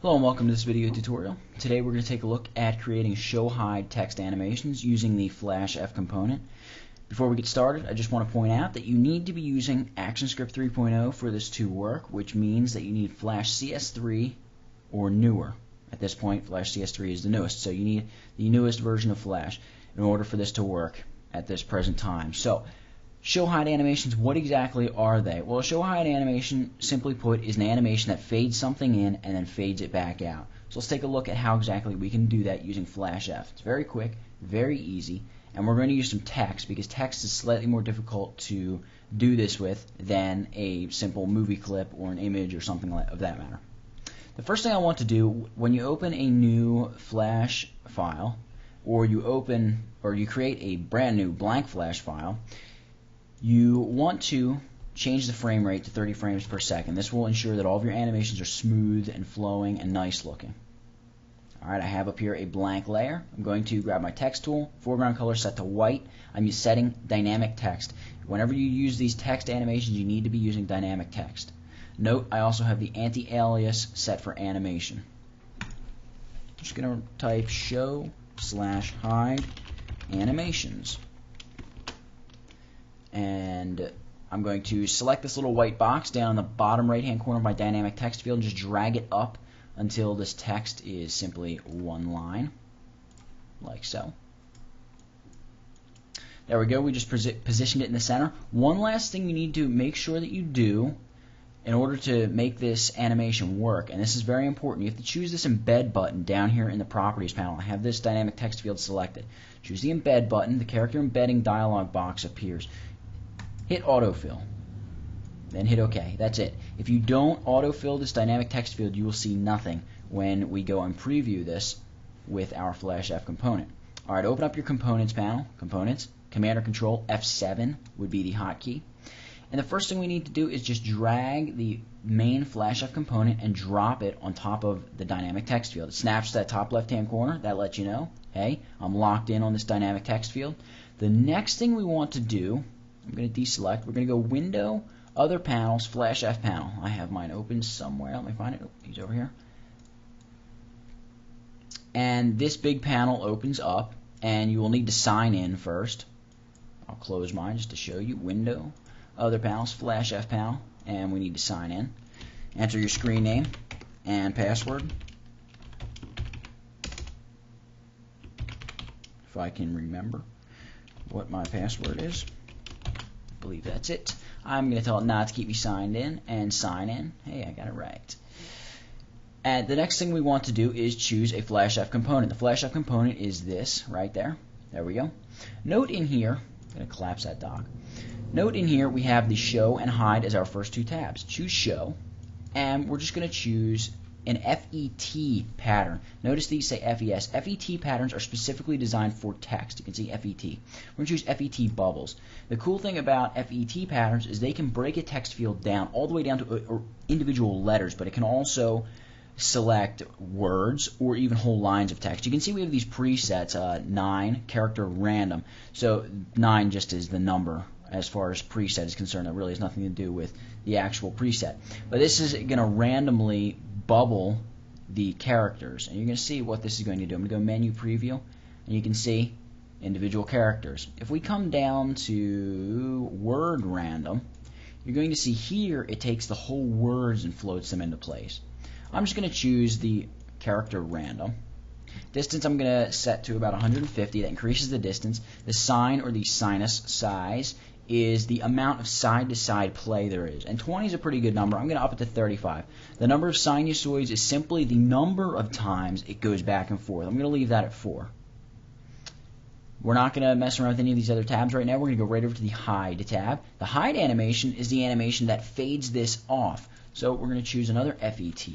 Hello and welcome to this video tutorial. Today we're going to take a look at creating show-hide text animations using the FlashEff component. Before we get started, I just want to point out that you need to be using ActionScript 3.0 for this to work, which means that you need Flash CS3 or newer. At this point, Flash CS3 is the newest, so you need the newest version of Flash in order for this to work at this present time. So, show-hide animations, what exactly are they? Well, a show-hide animation, simply put, is an animation that fades something in and then fades it back out. So let's take a look at how exactly we can do that using FlashEff. It's very quick, very easy, and we're going to use some text because text is slightly more difficult to do this with than a simple movie clip or an image or something of that matter. The first thing I want to do, when you open a new Flash file or you create a brand new blank Flash file, you want to change the frame rate to 30 frames per second. This will ensure that all of your animations are smooth and flowing and nice looking. Alright, I have up here a blank layer. I'm going to grab my text tool, foreground color set to white. I'm setting dynamic text. Whenever you use these text animations, you need to be using dynamic text. Note, I also have the anti-alias set for animation. I'm just going to type show/hide animations. And I'm going to select this little white box down in the bottom right hand corner of my dynamic text field and just drag it up until this text is simply one line, like so. There we go, we just positioned it in the center. One last thing you need to make sure that you do in order to make this animation work, and this is very important, you have to choose this embed button down here in the properties panel. I have this dynamic text field selected. Choose the embed button, the character embedding dialog box appears. Hit autofill, then hit OK. That's it. If you don't autofill this dynamic text field, you will see nothing when we go and preview this with our FlashEff component. All right, open up your components panel. Components, Command or Control, F7 would be the hotkey. And the first thing we need to do is just drag the main FlashEff component and drop it on top of the dynamic text field. It snaps to that top left-hand corner. That lets you know, hey, I'm locked in on this dynamic text field. The next thing we want to do, I'm going to deselect. We're going to go Window, Other Panels, FlashEff Panel. I have mine open somewhere. Let me find it. Oh, he's over here. And this big panel opens up, and you will need to sign in first. I'll close mine just to show you. Window, Other Panels, FlashEff Panel, and we need to sign in. Enter your screen name and password. If I can remember what my password is. I believe that's it. I'm going to tell it not to keep me signed in and sign in. Hey, I got it right. And the next thing we want to do is choose a FlashEff component. The FlashEff component is this right there. There we go. Note in here, I'm going to collapse that doc. Note in here we have the show and hide as our first two tabs. Choose show, and we're just going to choose an FET pattern. Notice these say FES. FET patterns are specifically designed for text. You can see FET. We're going to choose FET bubbles. The cool thing about FET patterns is they can break a text field down all the way down to individual letters, but it can also select words or even whole lines of text. You can see we have these presets, 9, character, random. So 9 just is the number. As far as preset is concerned, that really has nothing to do with the actual preset. But this is going to randomly bubble the characters, and you're going to see what this is going to do. I'm going to go Menu Preview, and you can see individual characters. If we come down to Word Random, you're going to see here it takes the whole words and floats them into place. I'm just going to choose the character random. Distance I'm going to set to about 150. That increases the distance. The sign or the sinus size is the amount of side-to-side play there is. And 20 is a pretty good number. I'm going to up it to 35. The number of sinusoids is simply the number of times it goes back and forth. I'm going to leave that at 4. We're not going to mess around with any of these other tabs right now. We're going to go right over to the hide tab. The hide animation is the animation that fades this off. So we're going to choose another FET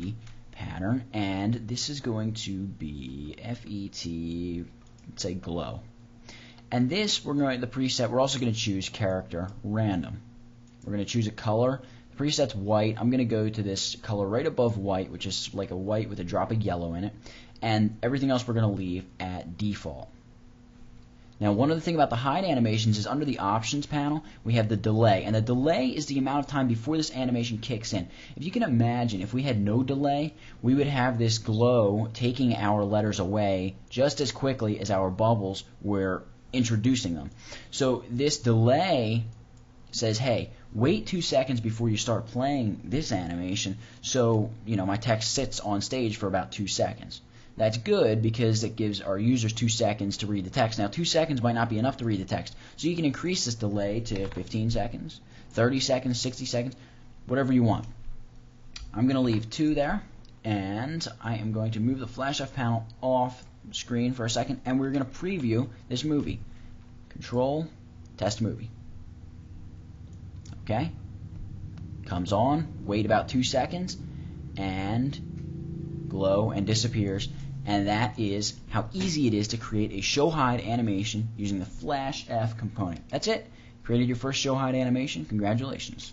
pattern, and this is going to be FET, let's say glow. And this, we're going to the preset. We're also going to choose character random. We're going to choose a color. The preset's white. I'm going to go to this color right above white, which is like a white with a drop of yellow in it. And everything else we're going to leave at default. Now, one other thing about the hide animations is under the options panel, we have the delay. And the delay is the amount of time before this animation kicks in. If you can imagine, if we had no delay, we would have this glow taking our letters away just as quickly as our bubbles were introducing them. So this delay says, hey, wait 2 seconds before you start playing this animation, so you know my text sits on stage for about 2 seconds. That's good because it gives our users 2 seconds to read the text. Now 2 seconds might not be enough to read the text, so you can increase this delay to 15 seconds, 30 seconds, 60 seconds, whatever you want. I'm going to leave 2 there, and I am going to move the FlashEff panel off screen for a second, and we're going to preview this movie. Control, test movie. Okay, comes on, wait about 2 seconds, and glow and disappears. And that is how easy it is to create a show hide animation using the FlashEff component. That's it. Created your first show hide animation. Congratulations.